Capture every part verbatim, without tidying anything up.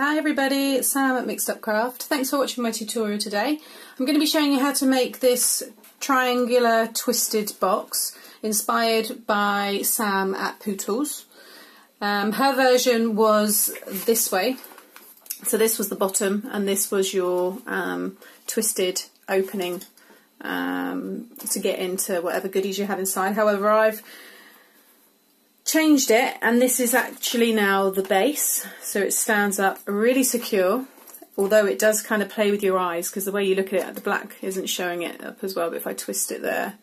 Hi everybody, it's Sam at Mixed Up Craft. Thanks for watching my tutorial today. I'm going to be showing you how to make this triangular twisted box inspired by Sam at Pootles. Um, her version was this way. So this was the bottom and this was your um, twisted opening um, to get into whatever goodies you have inside. However, I've changed it and this is actually now the base, so it stands up really secure, although it does kind of play with your eyes because the way you look at it, the black isn't showing it up as well, but if I twist it there,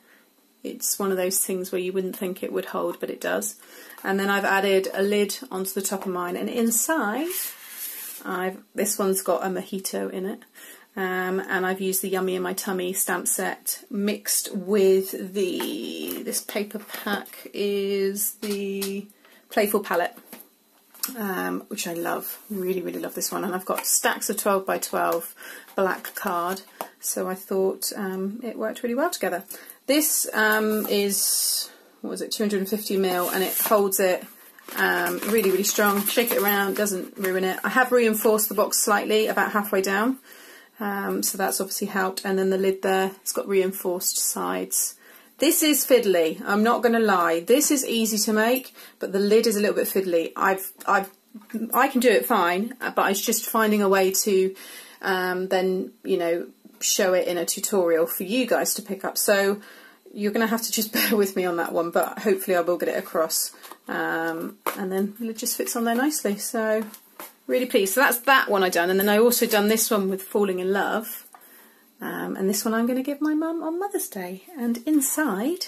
it's one of those things where you wouldn't think it would hold, but it does. And then I've added a lid onto the top of mine, and inside I've this one's got a mojito in it, um, and I've used the Yummy in My Tummy stamp set mixed with the this paper pack is the Playful Palette, um, which I love, really really love this one. And I've got stacks of twelve by twelve black card, so I thought um, it worked really well together. This um, is, what was it, two hundred fifty mil, and it holds it um, really really strong. Shake it around, doesn't ruin it. I have reinforced the box slightly about halfway down, Um, so that's obviously helped. And then the lid there, it's got reinforced sides. This is fiddly, I'm not going to lie. This is easy to make, but the lid is a little bit fiddly. I've, I've, I can do it fine, but it's just finding a way to um, then, you know, show it in a tutorial for you guys to pick up. So you're going to have to just bear with me on that one, but hopefully I will get it across. Um, and then it just fits on there nicely. So really pleased. So that's that one I done, and then I also done this one with Falling in Love, um, and this one I'm going to give my mum on Mother's Day, and inside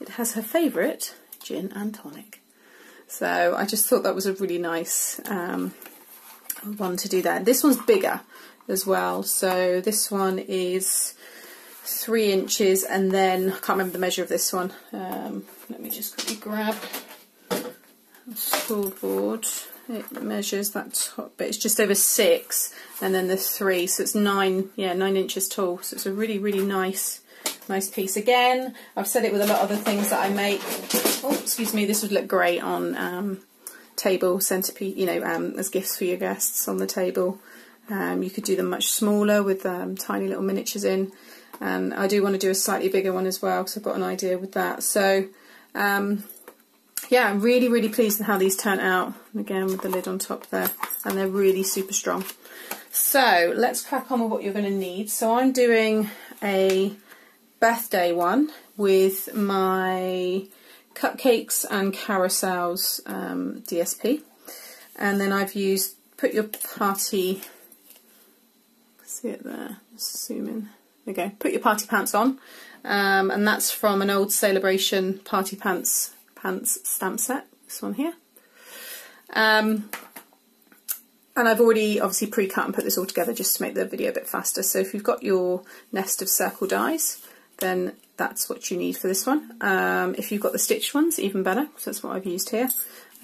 it has her favourite gin and tonic. So I just thought that was a really nice um, one to do there. This one's bigger as well, so this one is three inches, and then I can't remember the measure of this one. Um, let me just quickly grab a scoreboard. It measures that top bit, it's just over six, and then the three, so it's nine, yeah, nine inches tall. So it's a really, really nice, nice piece. Again, I've said it with a lot of the things that I make. Oh, excuse me, this would look great on um, table, centerpiece, you know, um, as gifts for your guests on the table. Um, you could do them much smaller with um, tiny little miniatures in. And I do want to do a slightly bigger one as well, because I've got an idea with that. So, um, yeah, I'm really, really pleased with how these turn out. Again, with the lid on top there, and they're really super strong. So let's crack on with what you're going to need. So I'm doing a birthday one with my Cupcakes and Carousels um, D S P, and then I've used Put Your Party. See it there? Just zoom in. Okay, Put Your Party Pants On, um, and that's from an old Sale-A-Bration party pants. pants stamp set, this one here, um, and I've already obviously pre-cut and put this all together just to make the video a bit faster. So if you've got your nest of circle dies, then that's what you need for this one. Um, if you've got the stitched ones, even better, so that's what I've used here,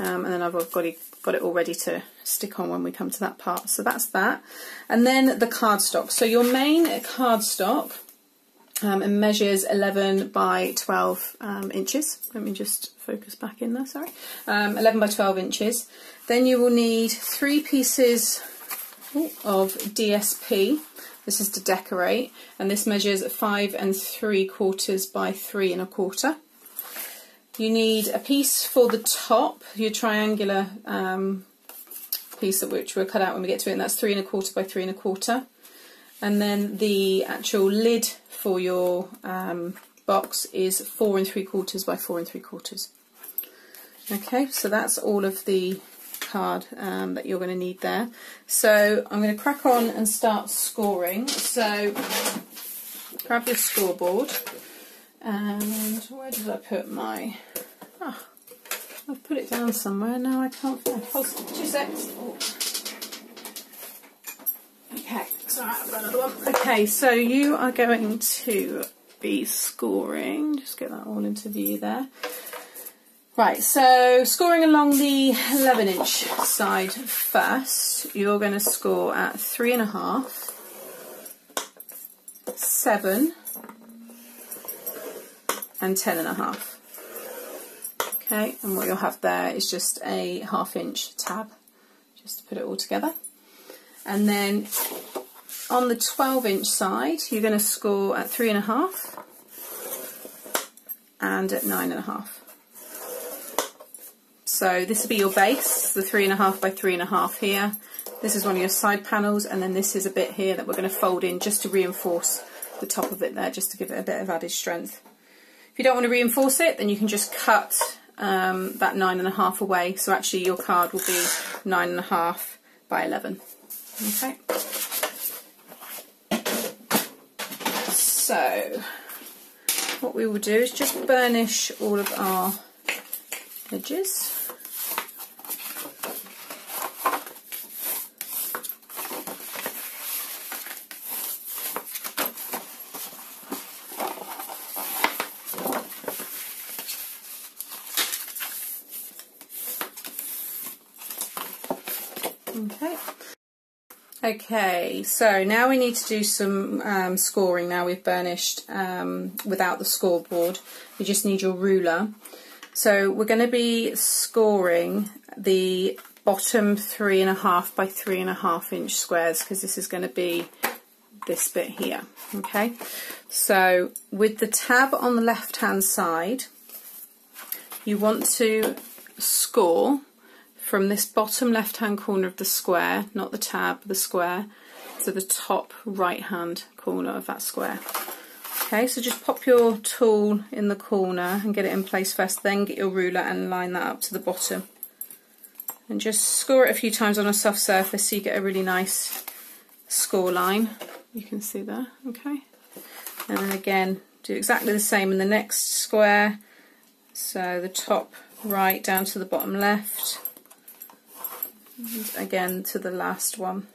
um, and then I've got it, got it all ready to stick on when we come to that part. So that's that, and then the cardstock. So your main cardstock Um, and measures eleven by twelve um, inches. Let me just focus back in there, sorry. Um, eleven by twelve inches. Then you will need three pieces of D S P. This is to decorate, and this measures five and three quarters by three and a quarter. You need a piece for the top, your triangular um, piece of which we'll cut out when we get to it, and that's three and a quarter by three and a quarter. And then the actual lid for your um, box is four and three quarters by four and three quarters. Okay, so that's all of the card um, that you're going to need there. So I'm going to crack on and start scoring. So grab your scoreboard, and where did I put my? Oh, I've put it down somewhere. Now I can't find it. Two seconds. Oh. Okay, so I've got another one. Okay, so you are going to be scoring. Just get that all into view there. Right, so scoring along the eleven inch side first, you're going to score at three and a half, seven, and ten and a half. Okay, and what you'll have there is just a half inch tab, just to put it all together. And then on the twelve inch side, you're going to score at three and a half and at nine and a half. So this will be your base, the three and a half by three and a half here. This is one of your side panels, and then this is a bit here that we're going to fold in just to reinforce the top of it there, just to give it a bit of added strength. If you don't want to reinforce it, then you can just cut um, that nine and a half away. So actually your card will be nine and a half by eleven. Okay. So what we will do is just burnish all of our edges. Okay. Okay, so now we need to do some um, scoring. Now we've burnished um, without the scoreboard. You just need your ruler. So we're going to be scoring the bottom three and a half by three and a half inch squares, because this is going to be this bit here. Okay, so with the tab on the left hand side, you want to score from this bottom left hand corner of the square, not the tab, the square, to the top right hand corner of that square. Okay, so just pop your tool in the corner and get it in place first, then get your ruler and line that up to the bottom. And just score it a few times on a soft surface so you get a really nice score line. You can see there, okay. And then again, do exactly the same in the next square. So the top right down to the bottom left. And again to the last one.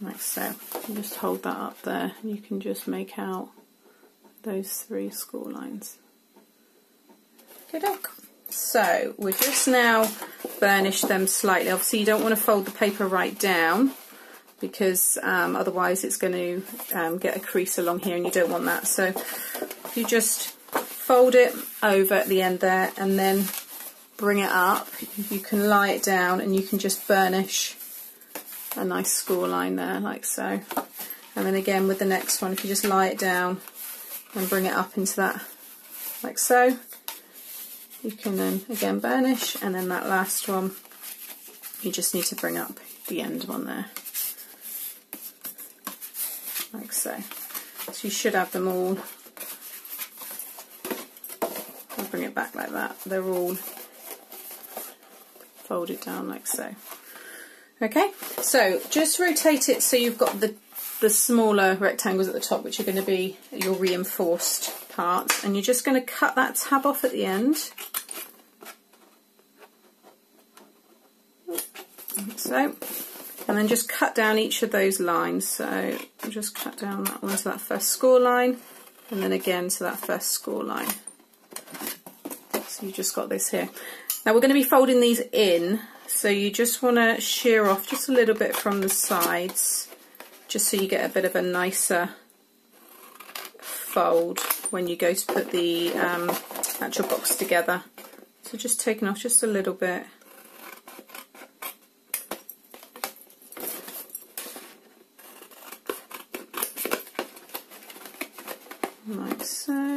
Like so. You just hold that up there and you can just make out those three score lines. Good luck. So we've just now burnished them slightly. Obviously you don't want to fold the paper right down, because um, otherwise it's going to um, get a crease along here and you don't want that. So if you just fold it over at the end there and then bring it up, you can lie it down and you can just burnish a nice score line there, like so. And then again with the next one, if you just lie it down and bring it up into that, like so, you can then again burnish. And then that last one, you just need to bring up the end one there, like so. So you should have them all. I'll bring it back like that. They're all folded down like so. Okay, so just rotate it so you've got the, the smaller rectangles at the top, which are going to be your reinforced parts. And you're just going to cut that tab off at the end. Like so. And then just cut down each of those lines. So just cut down that one to that first score line. And then again to that first score line. So you've just got this here. Now we're going to be folding these in. So you just want to shear off just a little bit from the sides, just so you get a bit of a nicer fold when you go to put the um, actual box together. So just taking off just a little bit. Like so.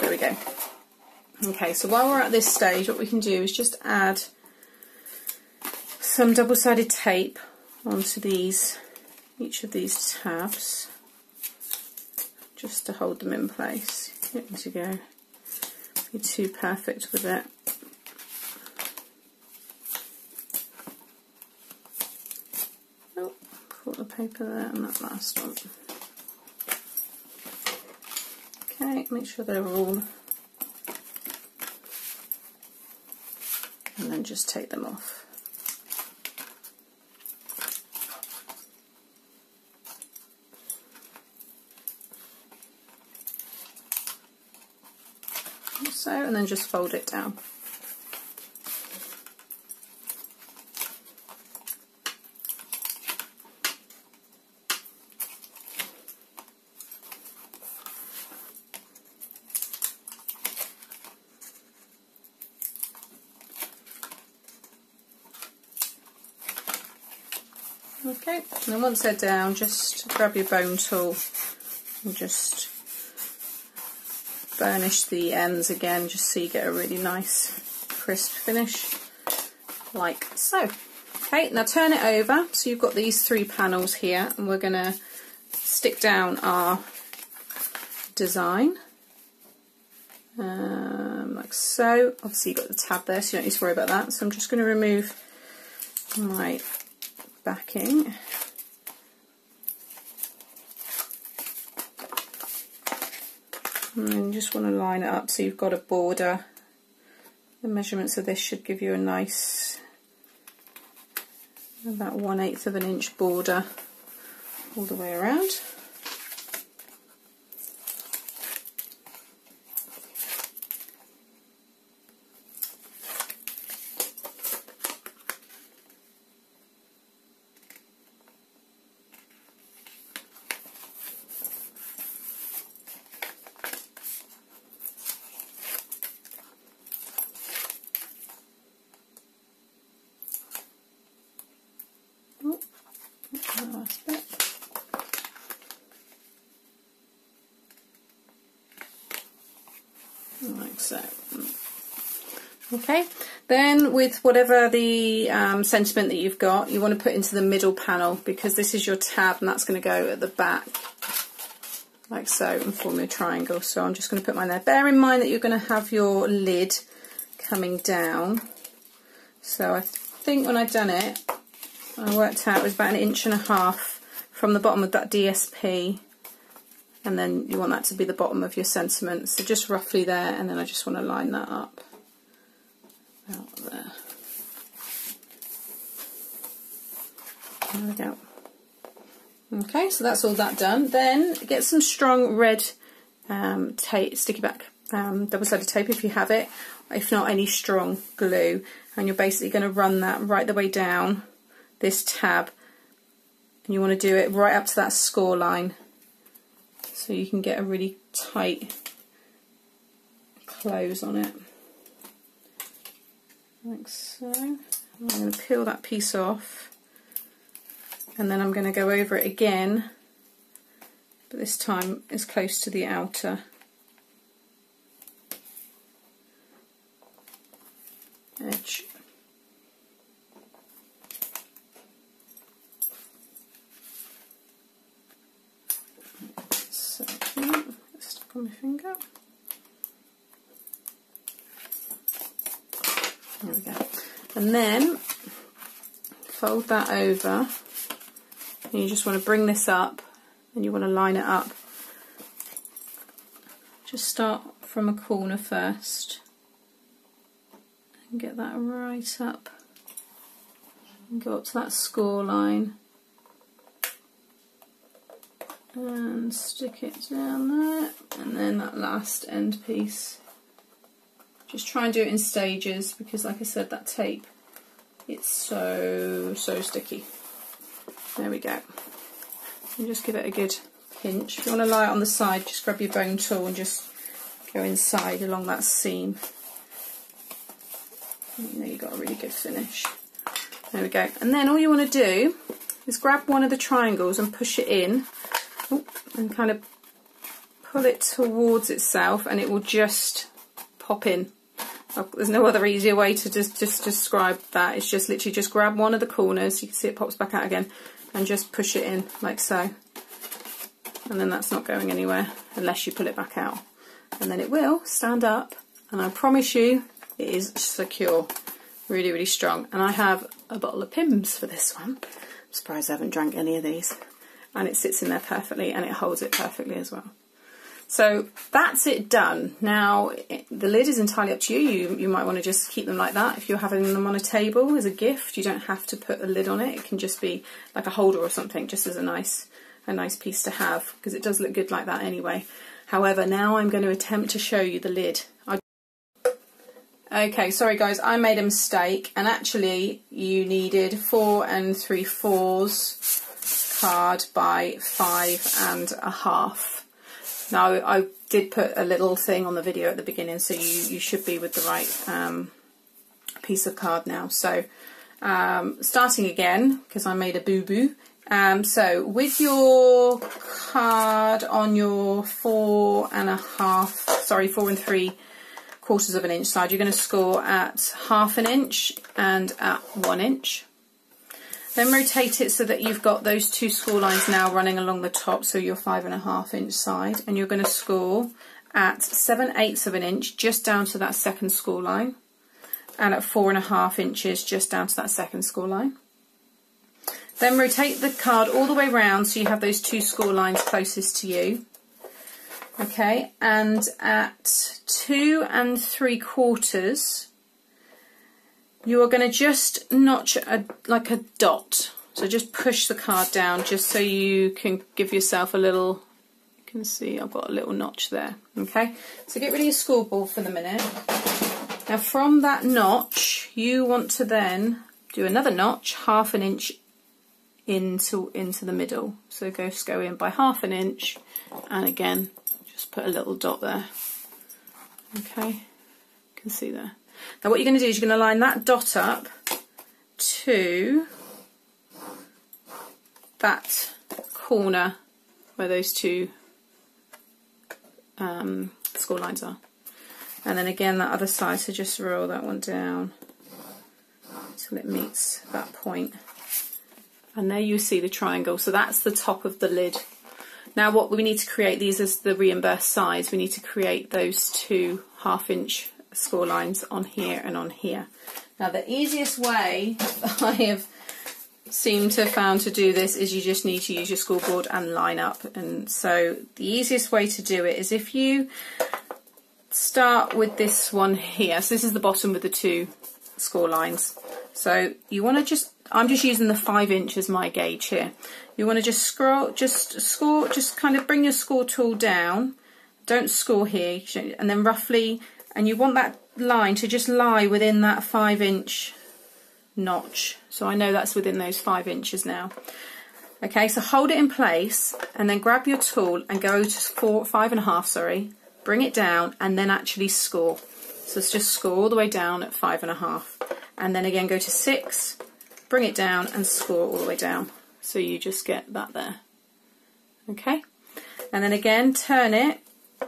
There we go. Okay, so while we're at this stage, what we can do is just add some double-sided tape onto these, each of these tabs, just to hold them in place. You don't need to go be too perfect with it. Oh, caught the paper there, and that last one. Okay, make sure they're all, and then just take them off. So, and then just fold it down. Okay, and then once they're down, just grab your bone tool and just burnish the ends again, just so you get a really nice crisp finish, like so. Okay, now turn it over, so you've got these three panels here, and we're going to stick down our design, um, like so. Obviously you've got the tab there, so you don't need to worry about that. So I'm just going to remove my backing. And then you just want to line it up so you've got a border. The measurements of this should give you a nice, about one eighth of an inch border all the way around. Okay, then with whatever the um, sentiment that you've got, you want to put into the middle panel, because this is your tab and that's going to go at the back like so and form a triangle. So I'm just going to put mine there. Bear in mind that you're going to have your lid coming down. So I think when I've done it, I worked out it was about an inch and a half from the bottom of that D S P, and then you want that to be the bottom of your sentiment. So just roughly there, and then I just want to line that up. Out there. There we go. Okay, so that's all that done. Then get some strong red um, tape, sticky back um, double-sided tape if you have it. If not, any strong glue, and you're basically going to run that right the way down this tab, and you want to do it right up to that score line, so you can get a really tight close on it. Like so. I'm going to peel that piece off, and then I'm going to go over it again, but this time as close to the outer edge. So, it's stuck on my finger. There we go. And then fold that over, and you just want to bring this up, and you want to line it up. Just start from a corner first and get that right up and go up to that score line and stick it down there, and then that last end piece. Just try and do it in stages, because like I said, that tape, it's so, so sticky. There we go. And just give it a good pinch. If you want to lie it on the side, just grab your bone tool and just go inside along that seam. And there you've got a really good finish. There we go. And then all you want to do is grab one of the triangles and push it in, and kind of pull it towards itself, and it will just pop in. There's no other easier way to just, just describe that. It's just literally just grab one of the corners, you can see it pops back out again, and just push it in like so. And then that's not going anywhere unless you pull it back out. And then it will stand up, and I promise you it is secure. Really, really strong. And I have a bottle of Pimm's for this one. I'm surprised I haven't drank any of these. And it sits in there perfectly, and it holds it perfectly as well. So that's it done. Now it, the lid is entirely up to you. you. You might want to just keep them like that. If you're having them on a table as a gift, you don't have to put a lid on it. It can just be like a holder or something, just as a nice, a nice piece to have, because it does look good like that anyway. However, now I'm going to attempt to show you the lid. I... Okay, sorry guys, I made a mistake, and actually you needed four and three fourths card by five and a half. Now, I did put a little thing on the video at the beginning, so you, you should be with the right um, piece of card now. So, um, starting again, because I made a boo-boo, Um, so with your card on your four and a half, sorry, four and three quarters of an inch side, you're going to score at half an inch and at one inch. Then rotate it so that you've got those two score lines now running along the top, so your five and a half inch side, and you're going to score at seven eighths of an inch just down to that second score line, and at four and a half inches just down to that second score line. Then rotate the card all the way round so you have those two score lines closest to you. Okay, and at two and three quarters, you are going to just notch a, like a dot. So just push the card down just so you can give yourself a little, you can see I've got a little notch there. Okay, so get rid of your score ball for the minute. Now from that notch, you want to then do another notch, half an inch into into the middle, so go go in by half an inch, and again just put a little dot there. Okay, you can see there. Now what you're going to do is you're going to line that dot up to that corner where those two um, score lines are, and then again that other side. So just roll that one down till it meets that point. And there you see the triangle. So that's the top of the lid. Now what we need to create, these are the reimbursed sides. We need to create those two half inch score lines on here and on here. Now the easiest way I have seemed to found to do this is you just need to use your score board and line up. And so the easiest way to do it is if you start with this one here. So this is the bottom with the two score lines. So you want to just, I'm just using the five inch as my gauge here. You want to just scroll, just score, just kind of bring your score tool down. Don't score here, and then roughly, and you want that line to just lie within that five inch notch. So I know that's within those five inches now. Okay, so hold it in place, and then grab your tool and go to four, five and a half, sorry, bring it down, and then actually score. So it's just score all the way down at five and a half, and then again go to six. Bring it down and score all the way down. So you just get that there. Okay, and then again turn it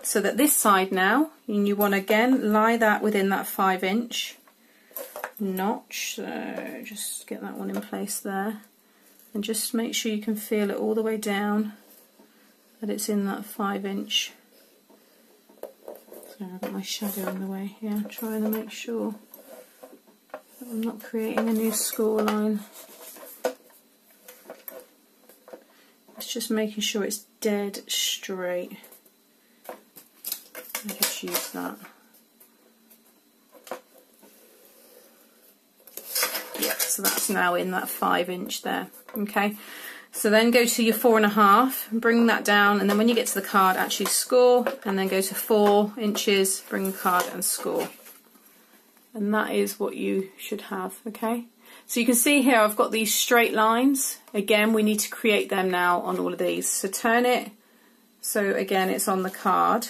so that this side now, and you want to again lie that within that five inch notch. So just get that one in place there, and just make sure you can feel it all the way down, that it's in that five inch. Sorry, I've got my shadow in the way here. Yeah, trying to make sure I'm not creating a new score line. It's just making sure it's dead straight. I just use that. Yeah, so that's now in that five inch there. Okay, so then go to your four and a half, bring that down, and then when you get to the card, actually score, and then go to four inches, bring the card and score. And that is what you should have, okay? So you can see here I've got these straight lines. Again, we need to create them now on all of these. So turn it, so again it's on the card.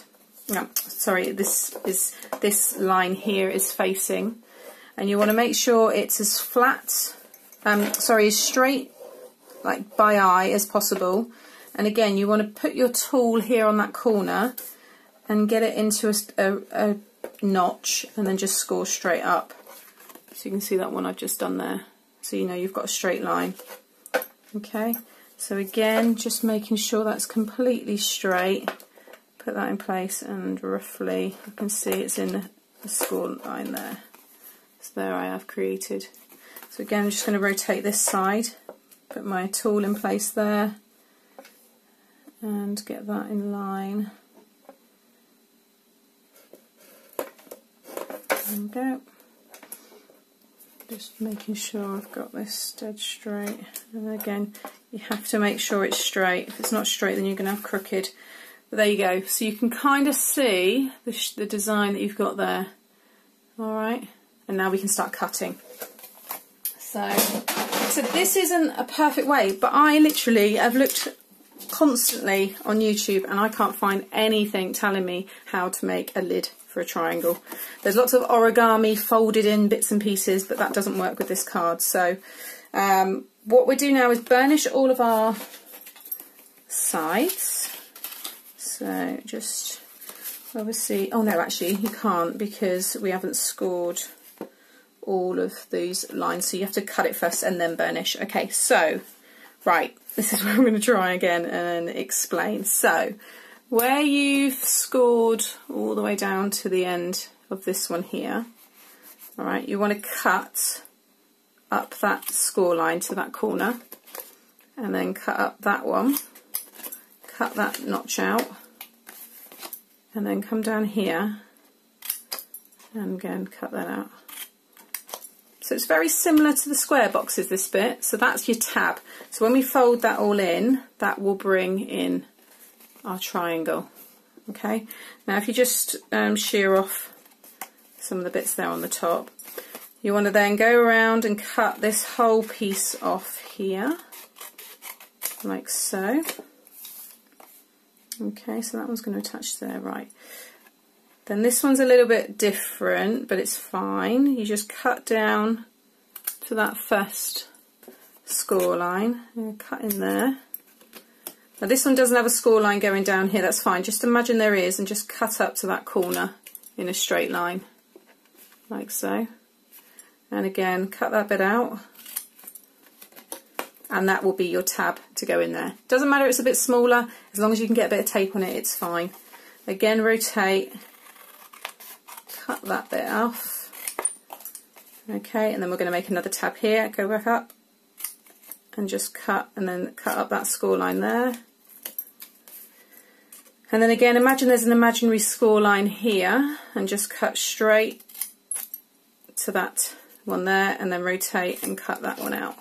No, sorry, this is this line here is facing. And you want to make sure it's as flat, um, sorry, as straight, like by eye as possible. And again, you want to put your tool here on that corner and get it into a, a, a notch, and then just score straight up. So you can see that one I've just done there, so you know you've got a straight line. Okay, so again just making sure that's completely straight, put that in place, and roughly you can see it's in the score line there. So there I have created. So again I'm just going to rotate this side, put my tool in place there, and get that in line. There we go. Just making sure I've got this dead straight. And again, you have to make sure it's straight. If it's not straight, then you're going to have crooked. But there you go. So you can kind of see the, sh the design that you've got there. All right. And now we can start cutting. So, so this isn't a perfect way, but I literally, I've looked constantly on YouTube and I can't find anything telling me how to make a lid for a triangle. There's lots of origami folded in bits and pieces, but that doesn't work with this card. So um, what we do now is burnish all of our sides. So just obviously, oh no, actually you can't because we haven't scored all of these lines, so you have to cut it first and then burnish. Okay, so right, this is where I'm going to try again and explain. So where you've scored all the way down to the end of this one here, all right, you want to cut up that score line to that corner and then cut up that one, cut that notch out, and then come down here and again cut that out. So it's very similar to the square boxes, this bit, so that's your tab. So when we fold that all in, that will bring in our triangle. Okay, now if you just um, shear off some of the bits there on the top, you want to then go around and cut this whole piece off here, like so. Okay, so that one's going to attach there, right. Then this one's a little bit different, but it's fine. You just cut down to that first score line. And cut in there. Now this one doesn't have a score line going down here, that's fine. Just imagine there is, and just cut up to that corner in a straight line, like so. And again, cut that bit out. And that will be your tab to go in there. Doesn't matter if it's a bit smaller, as long as you can get a bit of tape on it, it's fine. Again, rotate. Cut that bit off, okay, and then we're going to make another tab here, go back up and just cut, and then cut up that score line there, and then again imagine there's an imaginary score line here and just cut straight to that one there and then rotate and cut that one out.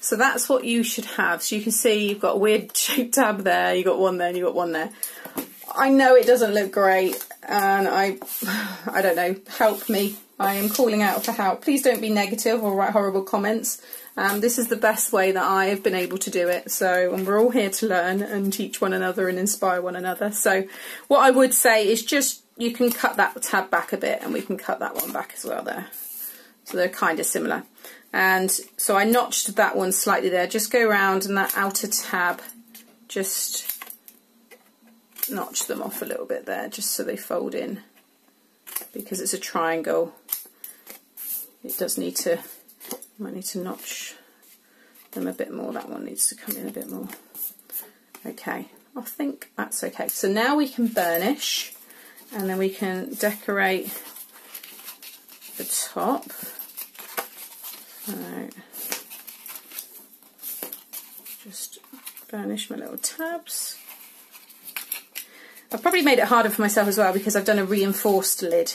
So that's what you should have. So you can see you've got a weird shaped tab there, you've got one there, and you've got one there. I know it doesn't look great, and I I don't know, help me. I am calling out for help. Please don't be negative or write horrible comments. Um, this is the best way that I have been able to do it. So, and we're all here to learn and teach one another and inspire one another. So what I would say is just, you can cut that tab back a bit, and we can cut that one back as well there. So they're kind of similar. And so I notched that one slightly there. Just go around and that outer tab, just notch them off a little bit there, just so they fold in, because it's a triangle. It does need to, you might need to notch them a bit more. That one needs to come in a bit more. Okay, I think that's okay. So now we can burnish, and then we can decorate the top. So just burnish my little tabs. I've probably made it harder for myself as well because I've done a reinforced lid.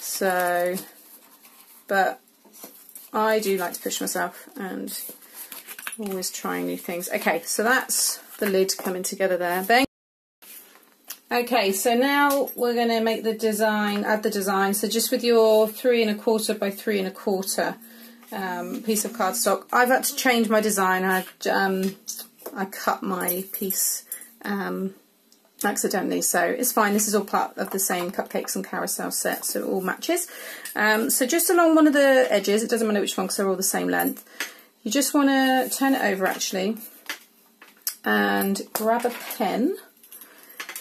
So, but I do like to push myself and always trying new things. Okay, so that's the lid coming together there. Then, okay, so now we're going to make the design, add the design. So just with your three and a quarter by three and a quarter um, piece of cardstock, I've had to change my design. I um, I cut my piece Um, accidentally, so it's fine. This is all part of the same cupcakes and carousel set, so it all matches. Um, so just along one of the edges, it doesn't matter which one because they're all the same length, you just want to turn it over actually and grab a pen,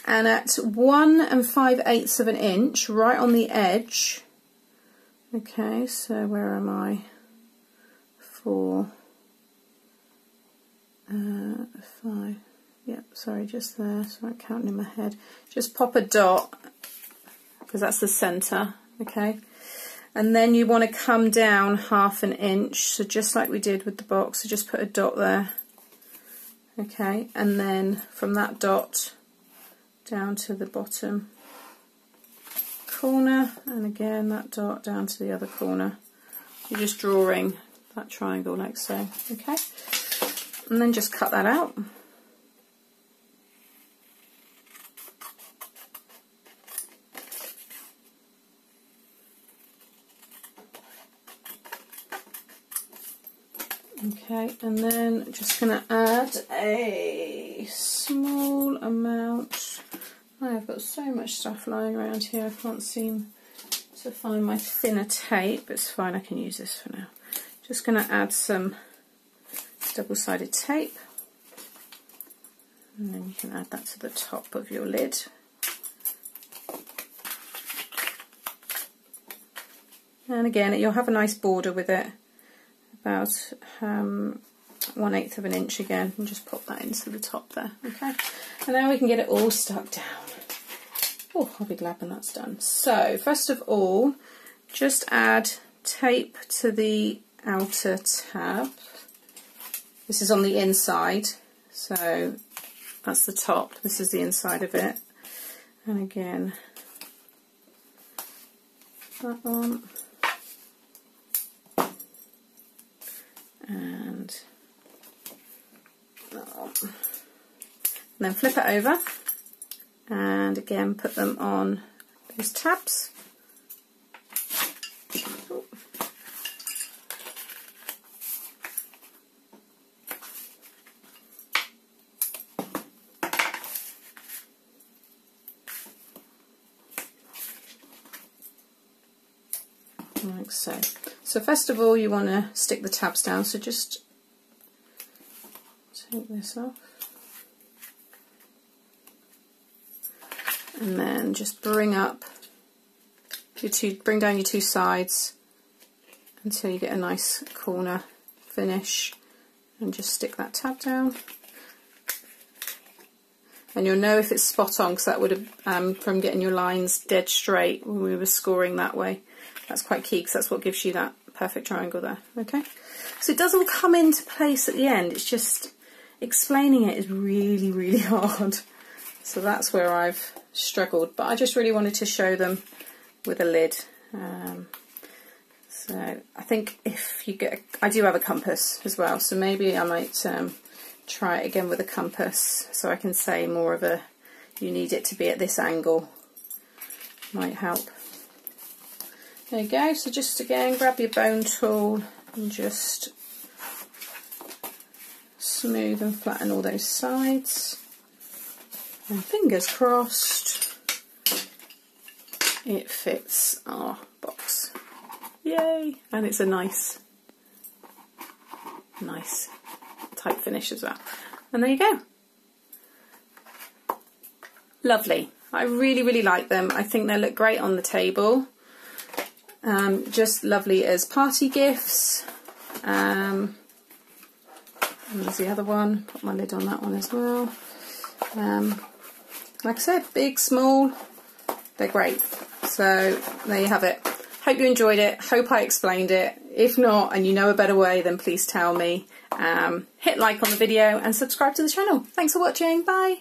and at one and five eighths of an inch right on the edge, okay, so where am I for uh, five Yep, sorry, just there, so I'm counting in my head. Just pop a dot, because that's the centre, okay? And then you want to come down half an inch, so just like we did with the box, so just put a dot there, okay? And then from that dot down to the bottom corner, and again that dot down to the other corner. You're just drawing that triangle like so, okay? And then just cut that out. Okay, and then just going to add a small amount. I've got so much stuff lying around here, I can't seem to find my thinner tape. It's fine, I can use this for now. Just going to add some double-sided tape, and then you can add that to the top of your lid. And again, you'll have a nice border with it, about um, one eighth of an inch again, and just pop that into the top there. Okay, and now we can get it all stuck down. Oh, I'll be glad when that's done. So first of all, just add tape to the outer tab. This is on the inside, so that's the top, this is the inside of it. And again, that one. And that one. And then flip it over. And again, put them on those tabs. Ooh. Like so. So first of all, you want to stick the tabs down, so just take this off. And then just bring up your two, bring down your two sides until you get a nice corner finish, and just stick that tab down. And you'll know if it's spot on, because that would have um, from getting your lines dead straight when we were scoring that way. That's quite key, because that's what gives you that perfect triangle there. Okay, so it doesn't come into place at the end. It's just explaining it is really, really hard. So that's where I've struggled, but I just really wanted to show them with a lid. Um, so I think if you get, I do have a compass as well, so maybe I might um, try it again with a compass, so I can say more of a, you need it to be at this angle, might help. There you go. So just again, grab your bone tool and just smooth and flatten all those sides. And fingers crossed, it fits our box. Yay! And it's a nice, nice tight finish as well. And there you go. Lovely. I really, really like them. I think they look great on the table. Um, just lovely as party gifts. Um, and there's the other one. Put my lid on that one as well. Um, Like I said, big, small, they're great. So there you have it. Hope you enjoyed it. Hope I explained it. If not, and you know a better way, then please tell me. Um, hit like on the video and subscribe to the channel. Thanks for watching. Bye.